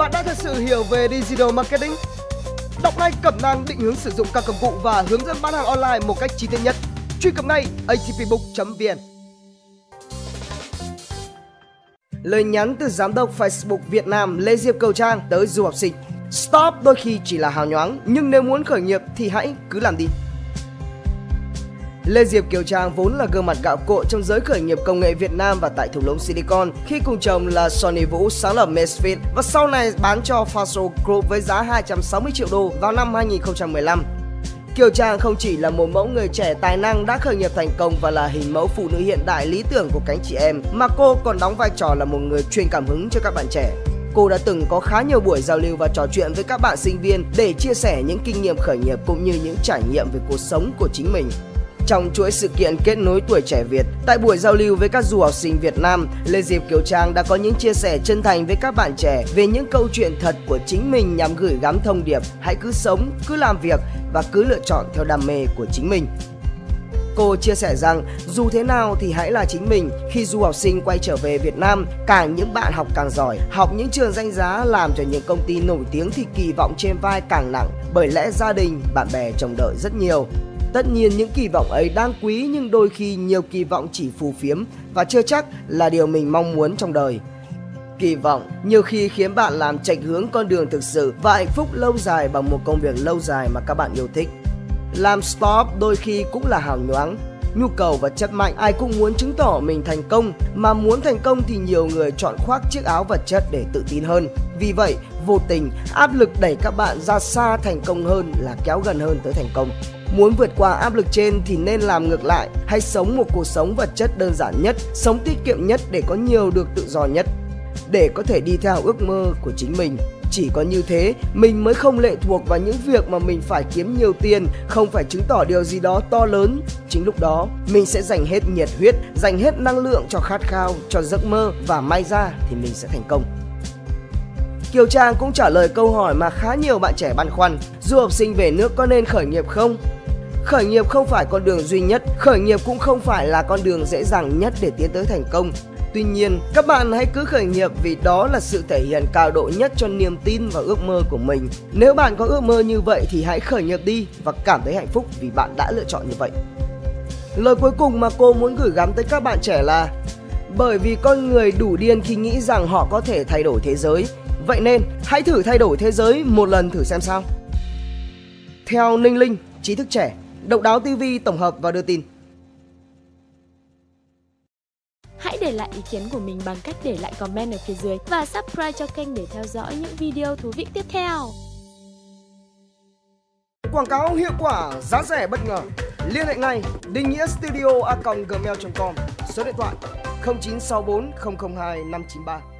Bạn đã thật sự hiểu về Digital Marketing? Đọc ngay cẩm năng định hướng sử dụng các công cụ và hướng dẫn bán hàng online một cách chi tiết nhất. Truy cập ngay atpbook.vn. Lời nhắn từ Giám đốc Facebook Việt Nam Lê Diệp Kiều Trang tới du học sinh. Stop đôi khi chỉ là hào nhoáng, nhưng nếu muốn khởi nghiệp thì hãy cứ làm đi. Lê Diệp Kiều Trang vốn là gương mặt gạo cội trong giới khởi nghiệp công nghệ Việt Nam và tại thung lũng Silicon khi cùng chồng là Sonny Vũ sáng lập Misfit và sau này bán cho Fossil Group với giá 260 triệu đô vào năm 2015. Kiều Trang không chỉ là một mẫu người trẻ tài năng đã khởi nghiệp thành công và là hình mẫu phụ nữ hiện đại lý tưởng của cánh chị em, mà cô còn đóng vai trò là một người truyền cảm hứng cho các bạn trẻ. Cô đã từng có khá nhiều buổi giao lưu và trò chuyện với các bạn sinh viên để chia sẻ những kinh nghiệm khởi nghiệp cũng như những trải nghiệm về cuộc sống của chính mình. Trong chuỗi sự kiện kết nối tuổi trẻ Việt, tại buổi giao lưu với các du học sinh Việt Nam, Lê Diệp Kiều Trang đã có những chia sẻ chân thành với các bạn trẻ về những câu chuyện thật của chính mình nhằm gửi gắm thông điệp hãy cứ sống, cứ làm việc và cứ lựa chọn theo đam mê của chính mình. Cô chia sẻ rằng dù thế nào thì hãy là chính mình. Khi du học sinh quay trở về Việt Nam, càng những bạn học càng giỏi, học những trường danh giá, làm cho những công ty nổi tiếng thì kỳ vọng trên vai càng nặng, bởi lẽ gia đình, bạn bè trông đợi rất nhiều. Tất nhiên những kỳ vọng ấy đáng quý, nhưng đôi khi nhiều kỳ vọng chỉ phù phiếm và chưa chắc là điều mình mong muốn trong đời. Kỳ vọng nhiều khi khiến bạn làm chệch hướng con đường thực sự và hạnh phúc lâu dài bằng một công việc lâu dài mà các bạn yêu thích. Làm stop đôi khi cũng là hào nhoáng. Nhu cầu vật chất mạnh, ai cũng muốn chứng tỏ mình thành công, mà muốn thành công thì nhiều người chọn khoác chiếc áo vật chất để tự tin hơn. Vì vậy, vô tình áp lực đẩy các bạn ra xa thành công hơn là kéo gần hơn tới thành công. Muốn vượt qua áp lực trên thì nên làm ngược lại, hãy sống một cuộc sống vật chất đơn giản nhất, sống tiết kiệm nhất để có nhiều được tự do nhất, để có thể đi theo ước mơ của chính mình. Chỉ có như thế, mình mới không lệ thuộc vào những việc mà mình phải kiếm nhiều tiền, không phải chứng tỏ điều gì đó to lớn. Chính lúc đó, mình sẽ dành hết nhiệt huyết, dành hết năng lượng cho khát khao, cho giấc mơ, và may ra thì mình sẽ thành công. Kiều Trang cũng trả lời câu hỏi mà khá nhiều bạn trẻ băn khoăn: du học sinh về nước có nên khởi nghiệp không? Khởi nghiệp không phải con đường duy nhất, khởi nghiệp cũng không phải là con đường dễ dàng nhất để tiến tới thành công. Tuy nhiên, các bạn hãy cứ khởi nghiệp vì đó là sự thể hiện cao độ nhất cho niềm tin và ước mơ của mình. Nếu bạn có ước mơ như vậy thì hãy khởi nghiệp đi và cảm thấy hạnh phúc vì bạn đã lựa chọn như vậy. Lời cuối cùng mà cô muốn gửi gắm tới các bạn trẻ là: bởi vì con người đủ điên khi nghĩ rằng họ có thể thay đổi thế giới. Vậy nên, hãy thử thay đổi thế giới một lần thử xem sao. Theo Ninh Linh, trí thức trẻ, Độc Đáo TV tổng hợp và đưa tin. Hãy để lại ý kiến của mình bằng cách để lại comment ở phía dưới và subscribe cho kênh để theo dõi những video thú vị tiếp theo. Quảng cáo hiệu quả, giá rẻ bất ngờ. Liên hệ ngay Đinh Nghĩa Studio @gmail.com, số điện thoại 0964002593.